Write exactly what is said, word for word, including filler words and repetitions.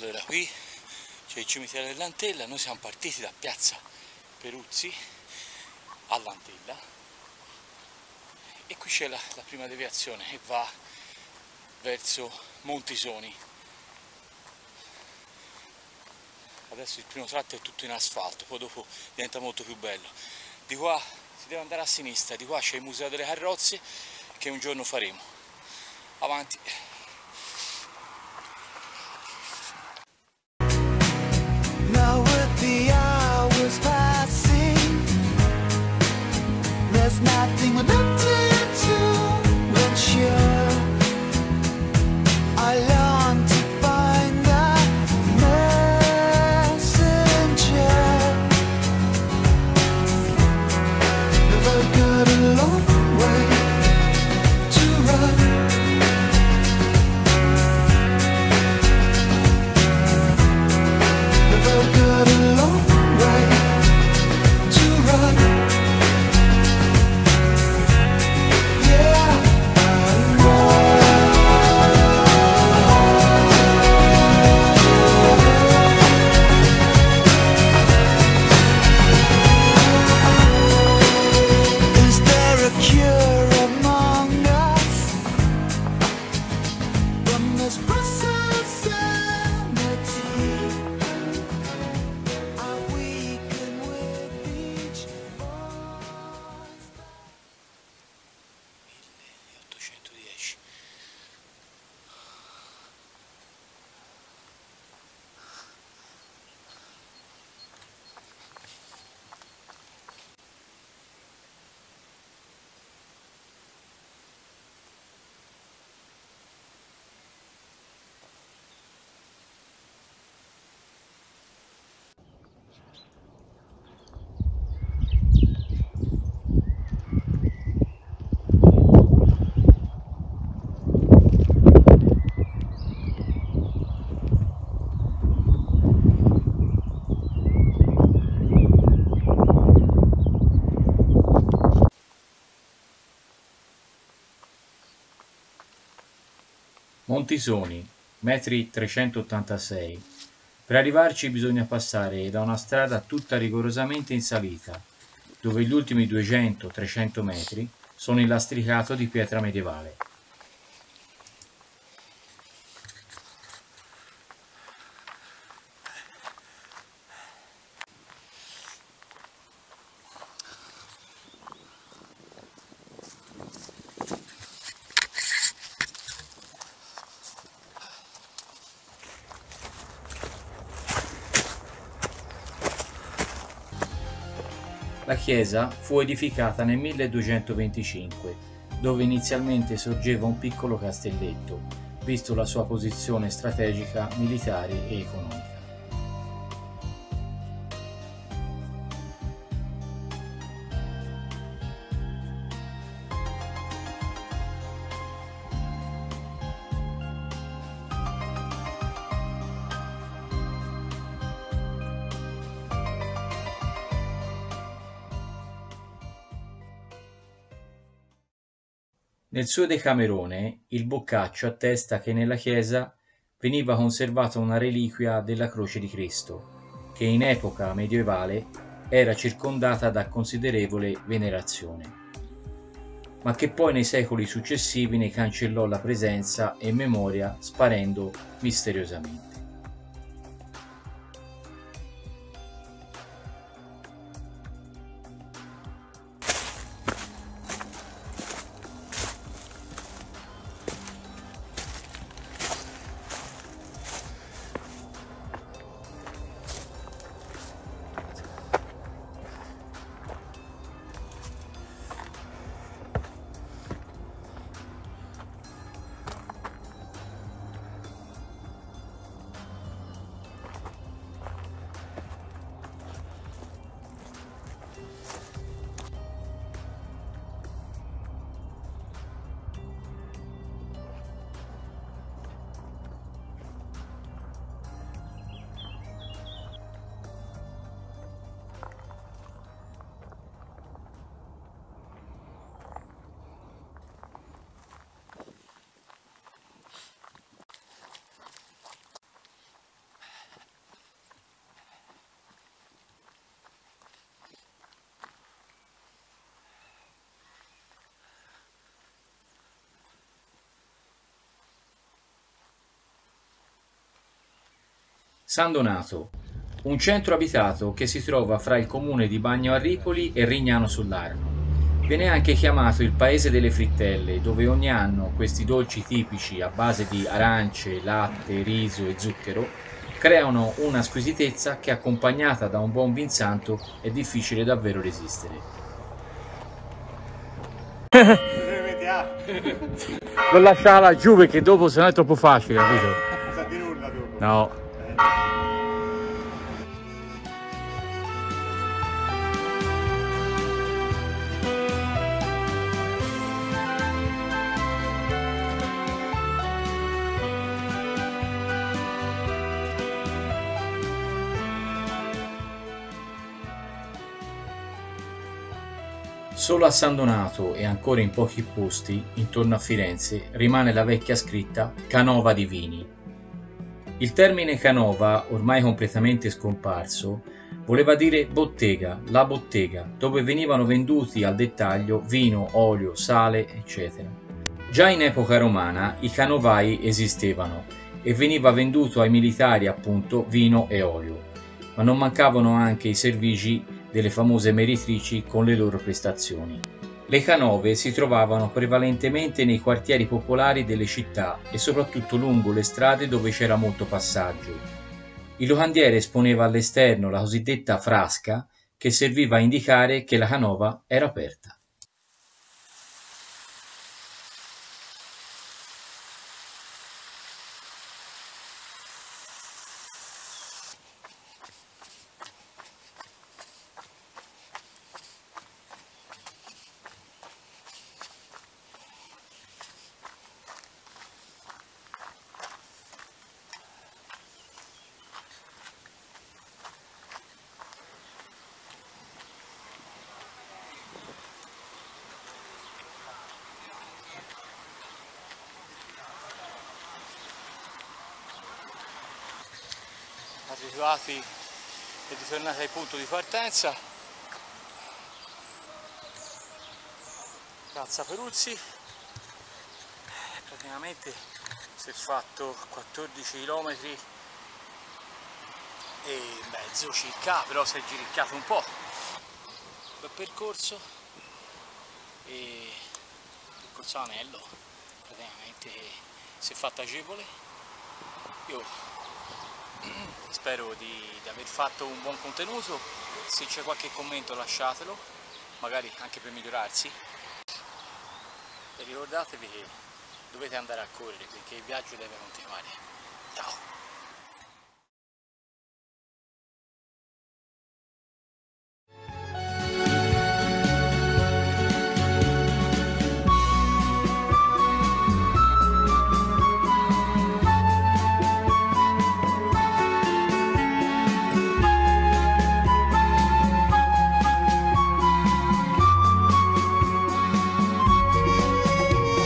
Allora, qui c'è il cimitero dell'Antella, noi siamo partiti da piazza Peruzzi all'Antella e qui c'è la, la prima deviazione che va verso Montisoni. Adesso il primo tratto è tutto in asfalto, poi dopo diventa molto più bello. Di qua si deve andare a sinistra, di qua c'è il museo delle carrozze che un giorno faremo. Avanti! Montisoni, metri trecentottantasei. Per arrivarci bisogna passare da una strada tutta rigorosamente in salita, dove gli ultimi duecento trecento metri sono in lastricato di pietra medievale. La chiesa fu edificata nel milleduecentoventicinque, dove inizialmente sorgeva un piccolo castelletto, visto la sua posizione strategica, militare e economica. Nel suo Decamerone, il Boccaccio attesta che nella chiesa veniva conservata una reliquia della croce di Cristo, che in epoca medievale era circondata da considerevole venerazione, ma che poi nei secoli successivi ne cancellò la presenza e memoria, sparendo misteriosamente. San Donato, un centro abitato che si trova fra il comune di Bagno a Ripoli e Rignano sull'Arno. Viene anche chiamato il paese delle frittelle, dove ogni anno questi dolci tipici a base di arance, latte, riso e zucchero creano una squisitezza che, accompagnata da un buon vinsanto, è difficile davvero resistere. Non lasciarla giù perché dopo sennò è troppo facile, capito? Non sa di nulla dopo. No. Solo a San Donato e ancora in pochi posti intorno a Firenze rimane la vecchia scritta Canova di Vini. Il termine canova, ormai completamente scomparso, voleva dire bottega, la bottega, dove venivano venduti al dettaglio vino, olio, sale, eccetera. Già in epoca romana i canovai esistevano e veniva venduto ai militari, appunto, vino e olio, ma non mancavano anche i servigi delle famose meritrici con le loro prestazioni. Le canove si trovavano prevalentemente nei quartieri popolari delle città e soprattutto lungo le strade dove c'era molto passaggio. Il locandiere esponeva all'esterno la cosiddetta frasca, che serviva a indicare che la canova era aperta. Abituati e ritornati al punto di partenza, piazza Peruzzi. Praticamente si è fatto quattordici chilometri e mezzo circa, però si è giricchiato un po'. Bel percorso, e percorso anello, praticamente si è fatto agevole. Io spero di, di aver fatto un buon contenuto. Se c'è qualche commento lasciatelo, magari anche per migliorarsi, e ricordatevi che dovete andare a correre perché il viaggio deve continuare. Ciao!